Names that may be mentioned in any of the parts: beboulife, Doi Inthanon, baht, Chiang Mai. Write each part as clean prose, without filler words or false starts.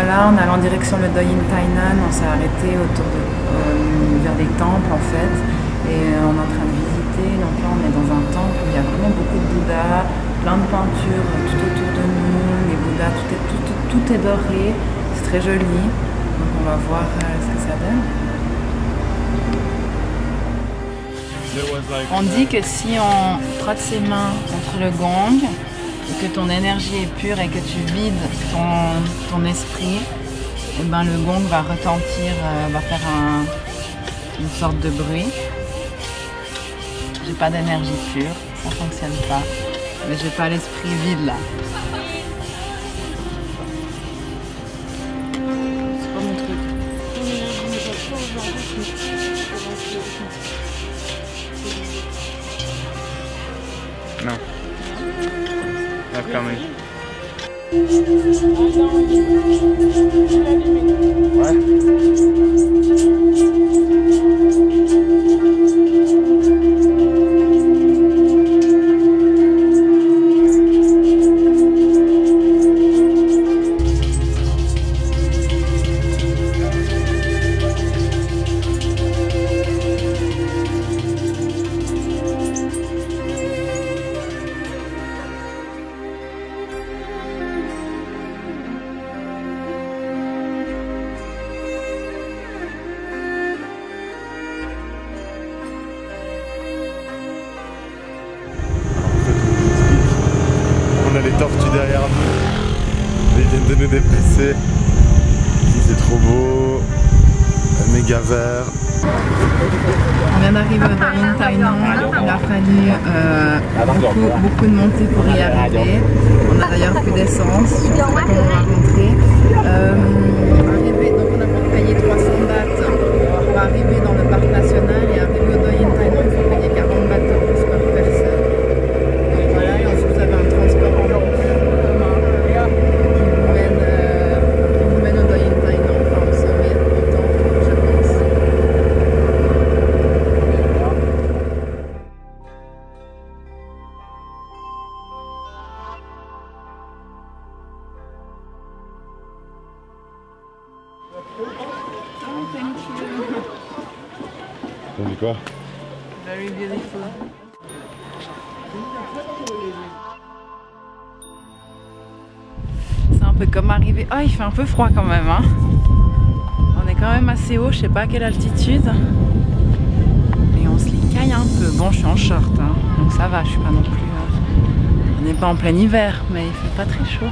Voilà, en allant en direction le Doi Inthanon, on s'est arrêté autour de, vers des temples en fait, et on est en train de visiter. Donc là on est dans un temple où il y a vraiment beaucoup de Bouddhas, plein de peintures tout autour de nous, les Bouddhas, tout est doré, c'est très joli. Donc on va voir ce que ça donne. On dit que si on frotte ses mains contre le gong, que ton énergie est pure et que tu vides ton esprit, et ben le gong va retentir, va faire une sorte de bruit. J'ai pas d'énergie pure, ça fonctionne pas. Mais j'ai pas l'esprit vide là. C'est pas mon truc. Non. Coming. Ouais. Tortues derrière nous, ils viennent de nous déplacer. C'est trop beau, un méga vert. On vient d'arriver au Doi Inthanon, il a fallu beaucoup de montées pour y arriver. On a d'ailleurs plus d'essence, je ne sais pas comment on va rentrer. Donc on a payé 300 bahts pour arriver dans le parc national et arriver au Doi Inthanon, il faut payer 40 bahts par personne. T'as dit quoi? Very beautiful. C'est un peu comme arriver... Ah, il fait un peu froid quand même, hein. On est quand même assez haut, je sais pas à quelle altitude. Et on se licaille un peu. Bon, je suis en short, hein, donc ça va, je suis pas non plus... On n'est pas en plein hiver, mais il fait pas très chaud.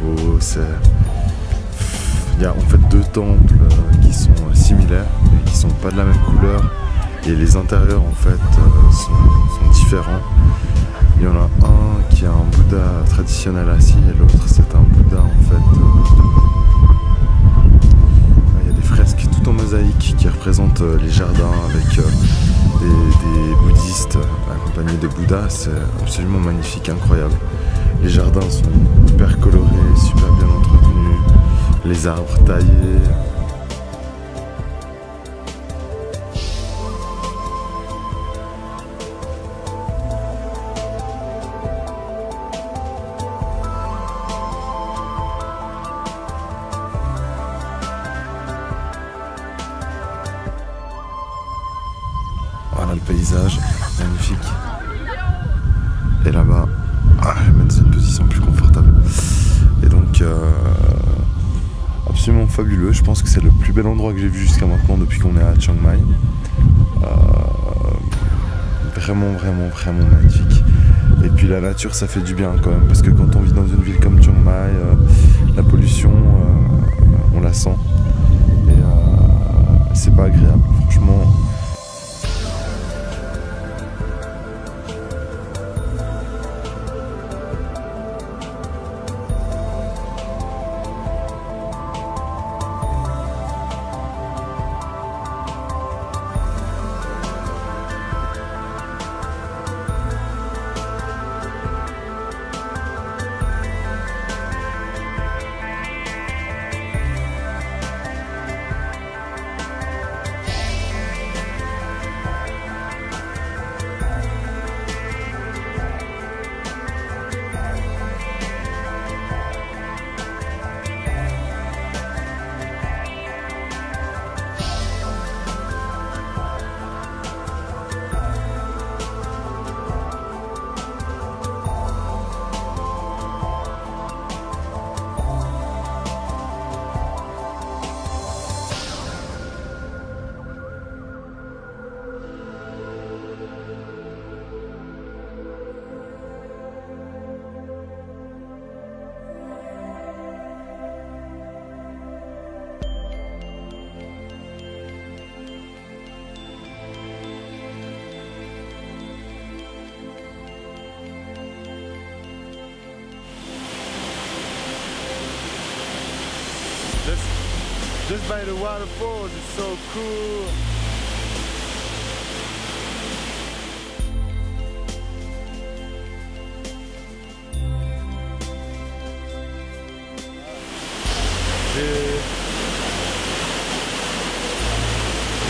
Beau, il y a en fait deux temples qui sont similaires et qui sont pas de la même couleur, et les intérieurs en fait sont différents. Il y en a un qui a un Bouddha traditionnel assis et l'autre c'est un Bouddha en fait. Il y a des fresques tout en mosaïque qui représentent les jardins avec des bouddhistes accompagnés de Bouddhas. C'est absolument magnifique, incroyable. Les jardins sont hyper colorés, super bien entretenus, les arbres taillés. Voilà le paysage, magnifique. Et là-bas, je vais mettre une position plus confortable. Et donc, absolument fabuleux. Je pense que c'est le plus bel endroit que j'ai vu jusqu'à maintenant depuis qu'on est à Chiang Mai. Vraiment, vraiment, vraiment magnifique. Et puis la nature, ça fait du bien quand même, parce que quand on vit dans une ville comme Chiang Mai, la pollution, on la sent. Et c'est pas agréable, franchement. Just by the waterfalls, it's so cool.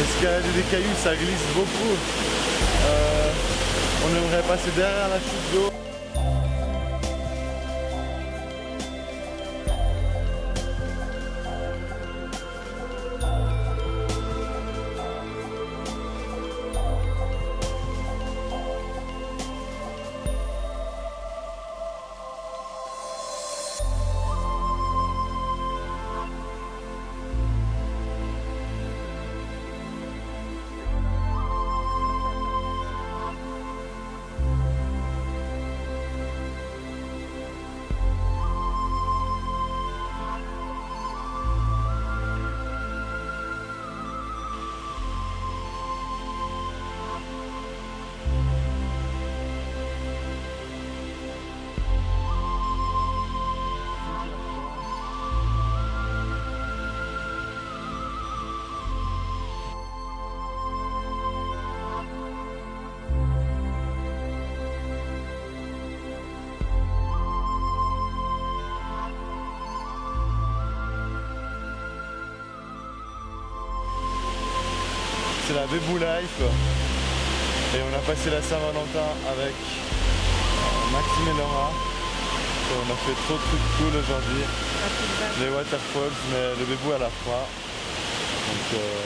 Escalader des cailloux, ça glisse beaucoup. On aimerait passer derrière la chute d'eau. C'est la beboulife et on a passé la Saint-Valentin avec Maxime et Laura et on a fait trop de trucs cool aujourd'hui. Les waterfalls, mais le bébou à la froid. Donc,